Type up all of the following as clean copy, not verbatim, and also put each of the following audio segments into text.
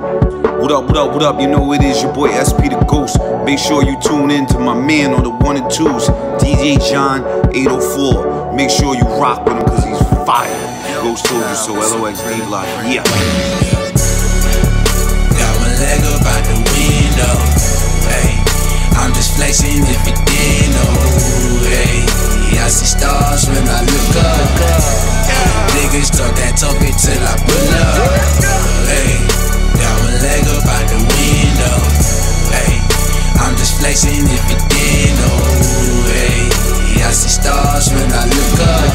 What up, you know it is your boy SP the Ghost. Make sure you tune in to my man on the 1 and 2s, DJ Jon804. Make sure you rock with him cause he's fire. Ghost told you so, LOX, D block, yeah. Got my leg up out the window, hey. I'm just flexing if you didn't know, hey. I see stars when I look up, niggas talk that talk until I pull up, hey. Got my leg up out the window, hey. I'm just flexing if you didn't know, hey. I see stars when I look up.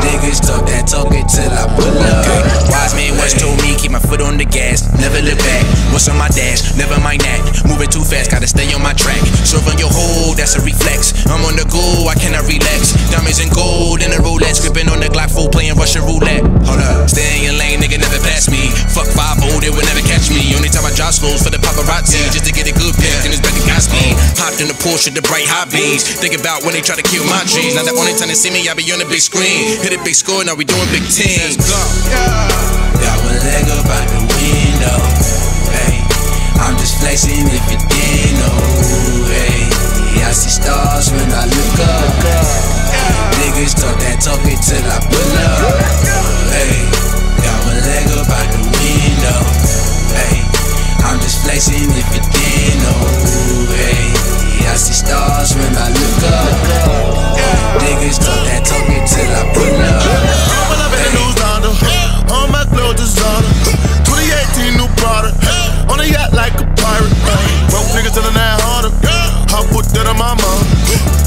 Niggas talk that talk until I pull up. Wise man once told me, keep my foot on the gas, never look back. What's on my dash? Never mind that. Moving too fast, gotta stay on my track. Serve on your hold, that's a reflex. I'm on the go, I cannot relax. Diamonds and gold in a Rolex, gripping on the Glock 4, playing Russian roulette. Hold up, stay in your lane, nigga, never pass me. Fuck 5-0, they will never catch me. Only time I drop slows for the paparazzi, just to get a good pick, and it's back to Gatsby. Hopped in the Porsche, the bright hobbies. Think about when they try to kill my dreams. Now the only time they see me, I be on the big screen. Hit a big score, now we doing big teams. Let's go. Got my leg up out the window, hey. I'm just flexing if you didn't know, hey. I see stars when I look up. Niggas talk that talk until I pull up, hey. Got my leg up out the window, hey. I'm just flexing if you didn't know, hey. I see stars when I look up. Niggas talk that talk until I pull up. I'm all up in the news London, all my clothes designer. 2018 new product, on a yacht like a pirate. Broke niggas till the 900, I put that on my mom.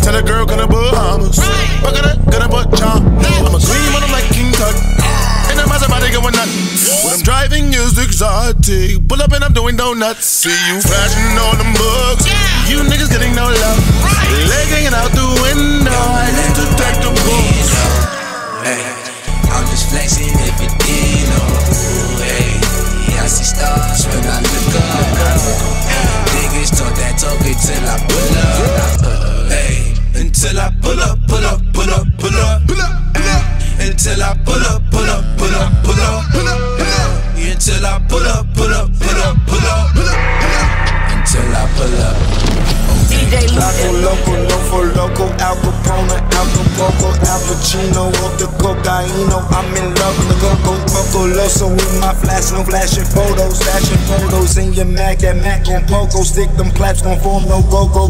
Tell a girl gonna Bahamas, fuck it up, gonna butt chomp. I'm a queen when I'm like King Tut, and I'm out somebody going nuts. When I'm driving is exotic, pull up and I'm doing donuts. See you flashing all them books, you niggas getting no love. Leg hanging out the window, I need to take the books. Hey, I'm just flexing if you didn't know, hey. I see stars when I look up. Niggas talk that talk until I pull up, hey. Until I pull up, pull up, pull up, pull up, pull up, until I pull up, pull up, pull up, pull up, pull up, until I pull up, pull up, pull up, pull up, pull up, until I pull up. Loco, Al Capone, Al Coco, Al Pacino, up the cocaino. I'm in love with the Coco, Loso with my flash, no flashing photos, in your Mac, that Mac on Poco, stick them claps, gon' form no Coco,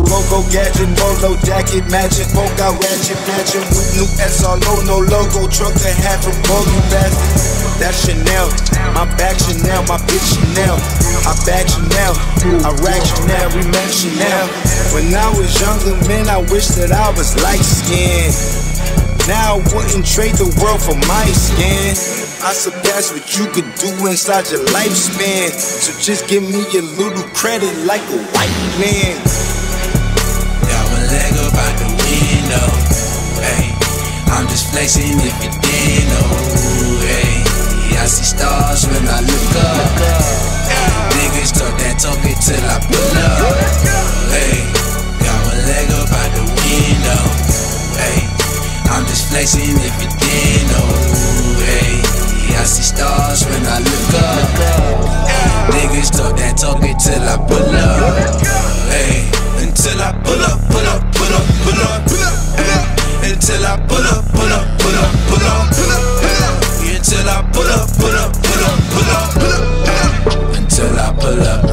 gadget, bolo, jacket, magic, polka, ratchet, matching with new S.R.O., no logo, truck that half a bogey bastard. That's Chanel, my back Chanel, my bitch Chanel. I back Chanel, I rack Chanel, we met Chanel. When I was younger, man, I wish that I was light-skinned. Now I wouldn't trade the world for my skin. I surpassed what you could do inside your lifespan. So just give me a little credit like a white man. Got my leg up out the window, hey. I'm just flexing if you didn't know, hey. I see stars when I look up. Niggas talk that talk until I pull up. Hey, got my leg up out the window. Hey, I'm just flexing if you didn't know. Hey, I see stars when I look up. Niggas talk that talk until I pull up. Hey, until I pull up, pull up, pull up, pull up, pull up, until I pull up, pull up, pull up, pull up, pull up. Until I pull up, pull up, pull up, pull up, pull up, pull up, until I pull up.